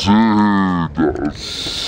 Yes.